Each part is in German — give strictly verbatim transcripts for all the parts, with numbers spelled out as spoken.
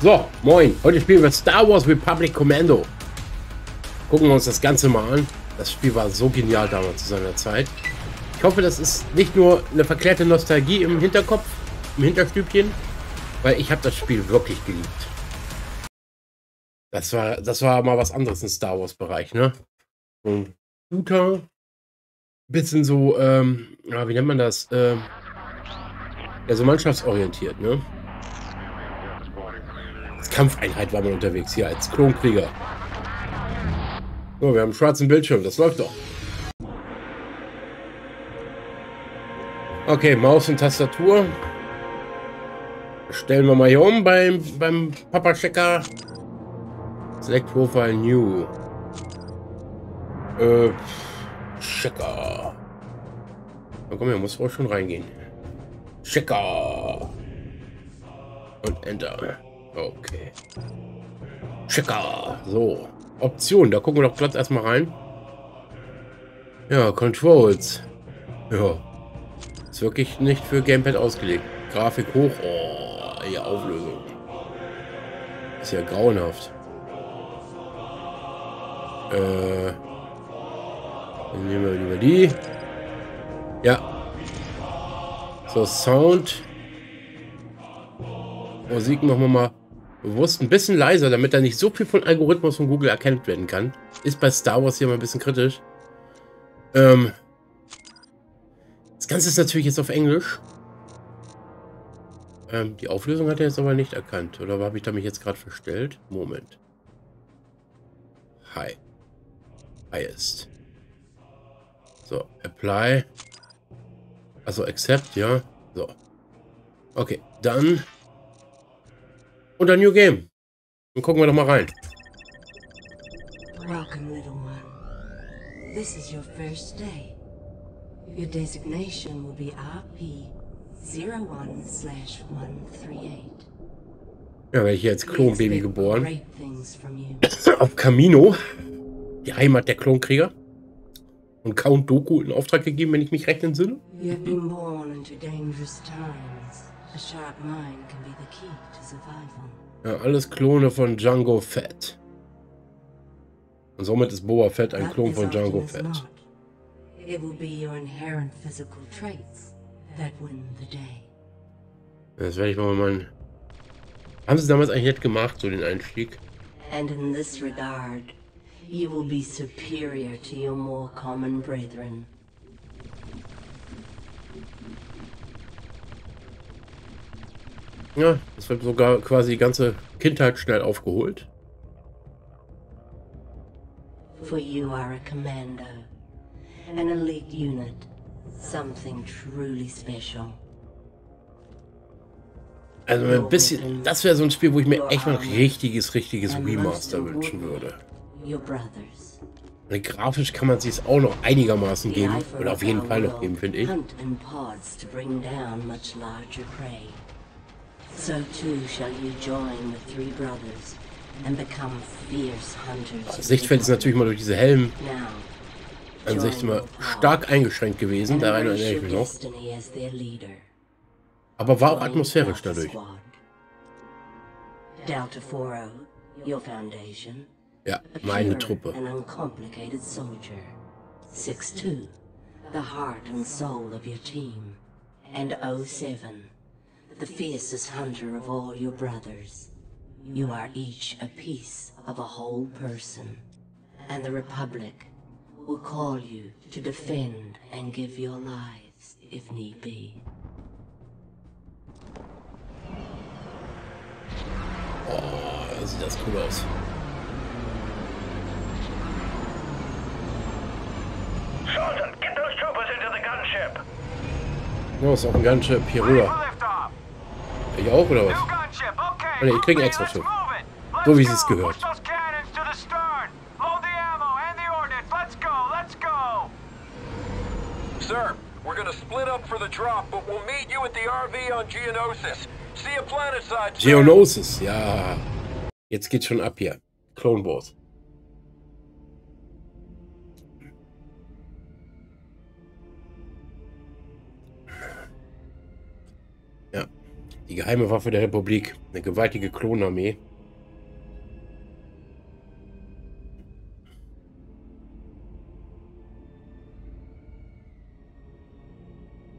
So, moin. Heute spielen wir Star Wars Republic Commando. Gucken wir uns das Ganze mal an. Das Spiel war so genial damals zu seiner Zeit. Ich hoffe, das ist nicht nur eine verklärte Nostalgie im Hinterkopf, im Hinterstübchen, weil ich habe das Spiel wirklich geliebt. Das war, das war mal was anderes im Star Wars Bereich, ne? So ein guter, bisschen so, ähm, ja, wie nennt man das? Ähm, ja, so mannschaftsorientiert, ne? Als Kampfeinheit war man unterwegs, hier als Klonkrieger. So, wir haben einen schwarzen Bildschirm, das läuft doch. Okay, Maus und Tastatur. Stellen wir mal hier um beim, beim Papa-Checker. Select Profile New. Äh, Checker. Na komm, hier muss wohl schon reingehen. Checker. Und Enter. Okay. Checker. So. Option, da gucken wir doch Platz erstmal rein. Ja, Controls. Ja. Ist wirklich nicht für Gamepad ausgelegt. Grafik hoch. Oh, ey, Auflösung. Ist ja grauenhaft. Äh. Dann nehmen wir lieber die. Ja. So, Sound. Musik machen wir mal bewusst ein bisschen leiser, damit da nicht so viel von Algorithmus von Google erkannt werden kann. Ist bei Star Wars hier mal ein bisschen kritisch. Ähm, das Ganze ist natürlich jetzt auf Englisch. Ähm, die Auflösung hat er jetzt aber nicht erkannt. Oder habe ich da mich jetzt gerade verstellt? Moment. Hi. Highest. So, Apply. Also Accept, ja. So. Okay, dann... Unter New Game. Dann gucken wir doch mal rein. Welcome, little one. This is your first day. Your designation will be R P zero one slash one three eight. Ja, werde ich hier als Klonbaby geboren. Auf Kamino. Die Heimat der Klonkrieger. Und Count Dooku in Auftrag gegeben, wenn ich mich recht entsinne. You have been born into dangerous times. A sharp mind can be the key to survival. Ja, alles Klone von Jango Fett. Und somit ist Boba Fett ein Klon von Jango Fett. It will be your inherent physical traits that win the day. Das werde ich mal machen. Haben sie damals eigentlich nicht gemacht, so den Einstieg? And in this regard, you will be superior to your more common brethren. Ja, das wird sogar quasi die ganze Kindheit schnell aufgeholt. For you are a commando, an elite unit, something truly special. Also ein bisschen, das wäre so ein Spiel, wo ich mir echt mal ein richtiges, richtiges Remaster wünschen würde. Und grafisch kann man es sich auch noch einigermaßen geben, oder auf jeden Fall noch geben, finde ich. So too shall you join the three brothers and become fierce hunters. Das Sichtfeld ist natürlich mal durch diese Helmen an sich immer stark eingeschränkt gewesen, daran erinnere ich mich noch. Aber war auch atmosphärisch dadurch. Ja, meine Truppe. six two, the heart and soul of your team, and O seven. The fiercest hunter of all your brothers. You are each a piece of a whole person, and the Republic will call you to defend and give your lives if need be. Oh, das sieht das cool aus. Sergeant, get those troopers into the gunship. No, ist auch ein Gunship hier rüber. Ich auch, oder was? Oh, nee, ich kriege ein extra Schiff. So wie es gehört. Sir, we're gonna split up for the drop, but we'll meet you at the R V on Geonosis. See you planet side. Geonosis, ja. Jetzt geht's schon ab hier. Clone Wars. Die geheime Waffe der Republik. Eine gewaltige Klonarmee.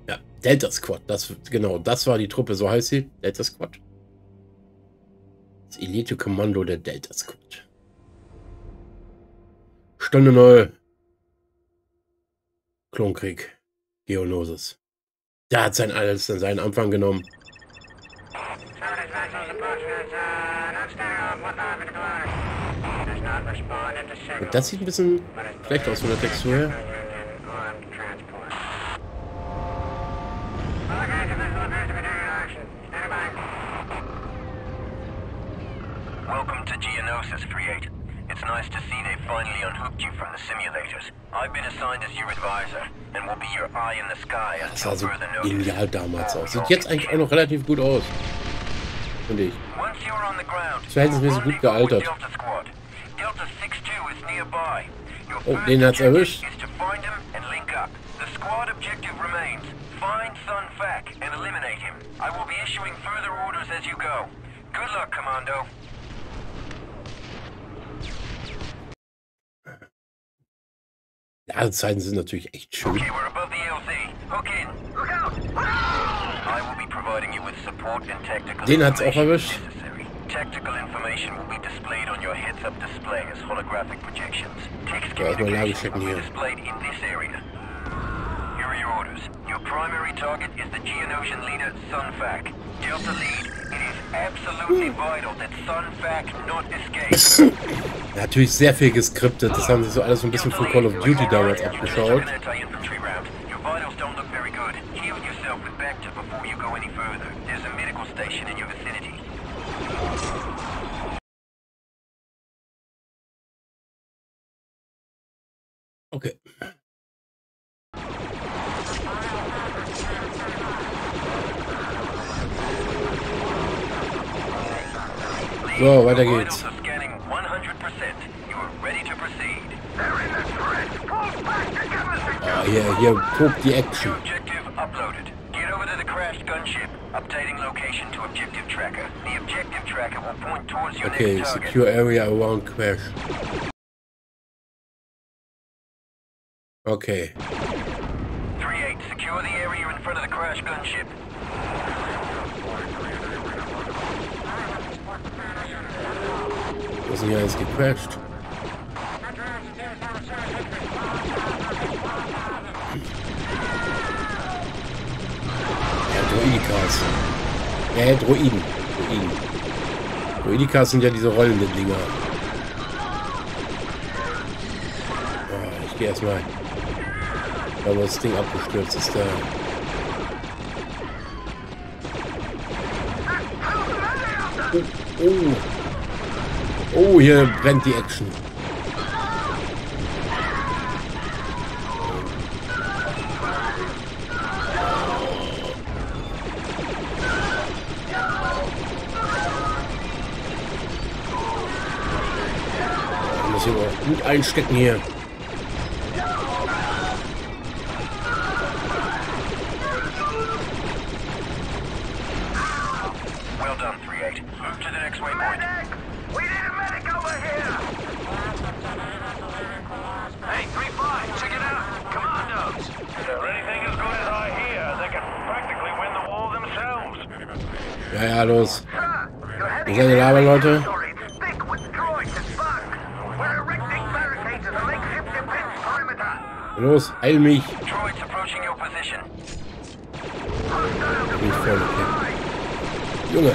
Ja, Delta Squad. Das, genau, das war die Truppe. So heißt sie. Delta Squad. Das Elite-Kommando der Delta Squad. Stunde neu. Klonkrieg. Geonosis. Da hat sein alles an seinen Anfang genommen. Und das sieht ein bisschen schlecht aus von der Textur her. Welcome to Geonosis, Create. It's nice to see they finally unhooked you from the simulators. I've been assigned as your advisor and will be your eye in the sky until further notice. Das sah so genial damals aus. Sieht jetzt eigentlich auch noch relativ gut aus. Finde ich. Das verhältnismäßig gut gealtert. Oh, den hat's erwischt. Ja, die Zeiten sind natürlich echt schön. Den hat's auch erwischt. Tactical information will be displayed on your heads-up display as holographic projections. Text communications will be displayed in this area. Here are your orders. Your primary target is the Geonosian leader, Sun Fac. Delta lead, it is absolutely vital that Sun Fac not escape. Natürlich sehr viel geskriptet. Das haben sie so alles so ein bisschen von Call of Duty damals abgeschaut. Okay. So, weiter geht's. Ah, hier, hier tobt die Action. Okay, secure area around crash. Okay. three eight, secure the area in front of the crash gunship. Was ist hier alles gecrashed? Ja, Droidikas. Ja, ja, Droiden. Droiden. Droidikas sind ja diese rollenden Dinger. Oh, ich gehe erstmal. Aber das Ding abgestürzt ist da. Oh, oh. Oh, hier brennt die Action. Ich muss hier auch gut einstecken hier. Ja, ja, los. Ich seid ihr dabei, Leute? Los, eil mich. Bin ich voll, okay. Junge.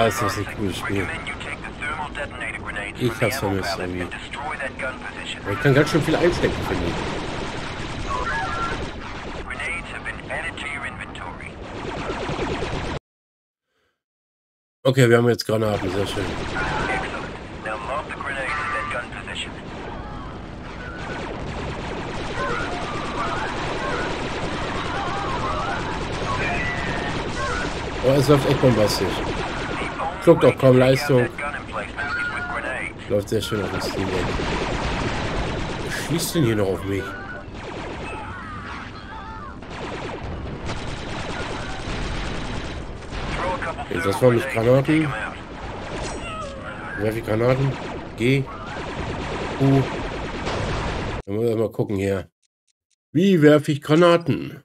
Oh, ist das nicht gutes Spiel. Ich hab's vermisst irgendwie. Aber ich kann ganz schön viel einstecken, finde ich. Okay, wir haben jetzt Granaten, sehr schön. Excellent. Now load the grenades at gun position. Oh, es läuft echt bombastisch. Schluckt auch kaum Leistung. Läuft sehr schön auf dem Steam Deck. Wer schießt denn hier noch auf mich? Okay, das waren nicht Granaten. Werfe Granaten. G. U. Dann müssen wir mal gucken hier. Wie werfe ich Granaten?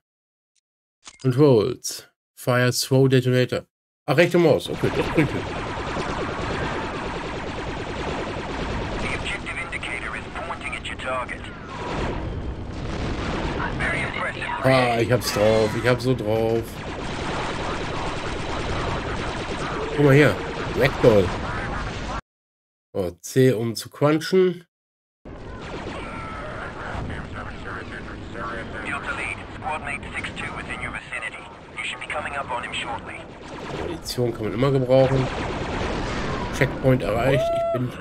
Controls. Fire Throw Detonator. Ach, rechte Maus. Okay, das bringt mich. Ah, ich hab's drauf. Ich hab's so drauf. Guck mal hier. Ragdoll. Oh, C, um zu crunchen. Munition kann man immer gebrauchen. Checkpoint erreicht. Ich bin...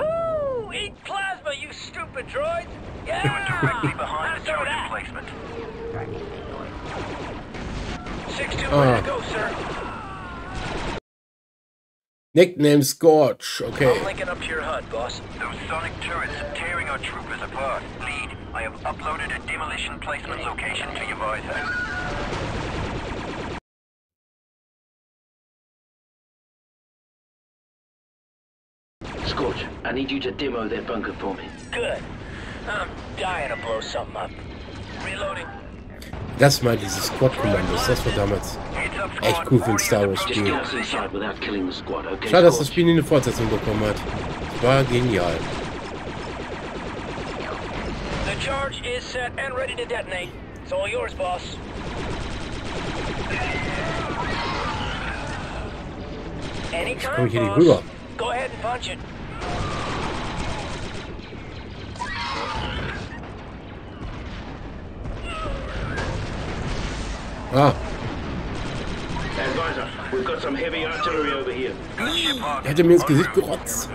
ah. Nickname Scorch, okay. I'm linking up to your H U D, boss. Those sonic turrets are tearing our troopers apart. Lead, I have uploaded a demolition placement location to your visor. Scorch, I need you to demo their bunker for me. Good. I'm dying to blow something up. Reloading. Das mal dieses Squad-Kommando, das war damals echt cool für ein Star Wars Spiel. Schade, dass das Spiel nie eine Fortsetzung bekommen hat. War genial. Ich komme hier nicht rüber. Ah. Er hätte mir ins Gesicht gerotzt.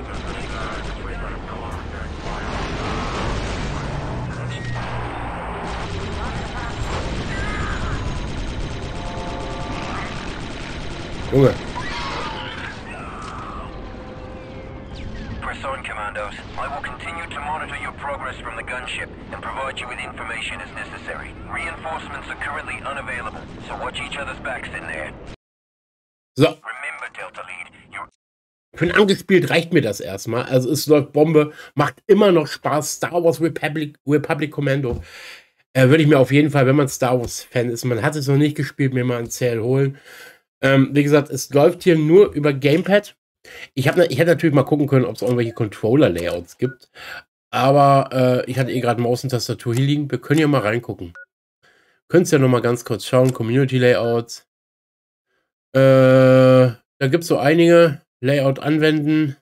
Junge. Press on, Commandos. I will continue to monitor your progress from the gunship and provide you with information as necessary. Reinforcements are currently unavailable, so watch each other's backs in there. So. Remember, Delta Lead, you're... Ich bin angespielt, reicht mir das erstmal. Also es läuft Bombe, macht immer noch Spaß. Star Wars Republic, Republic Commando. Äh, würde ich mir auf jeden Fall, wenn man Star Wars Fan ist, man hat es noch nicht gespielt, mir mal ein C L holen. Ähm, wie gesagt, es läuft hier nur über Gamepad. Ich, hab, ich hätte natürlich mal gucken können, ob es irgendwelche Controller-Layouts gibt. Aber äh, ich hatte eh gerade Maus und Tastatur hier liegen. Wir können ja mal reingucken. Könnt ihr ja noch mal ganz kurz schauen. Community-Layouts. Äh, da gibt es so einige. Layout anwenden.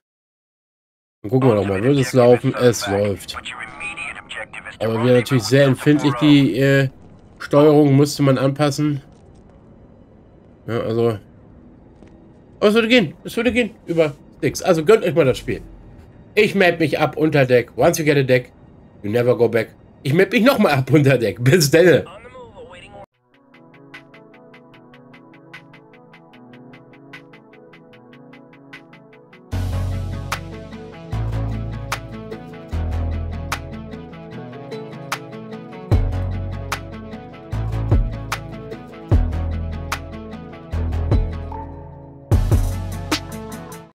Dann gucken wir doch mal. Wird es laufen? Es läuft. Aber wir natürlich sehr empfindlich. Die äh, Steuerung müsste man anpassen. Ja, also... Oh, es würde gehen. Es würde gehen über Sticks. Also gönnt euch mal das Spiel. Ich meld mich ab unter Deck. Once you get a deck, you never go back. Ich meld mich nochmal ab unter Deck. Bis dann.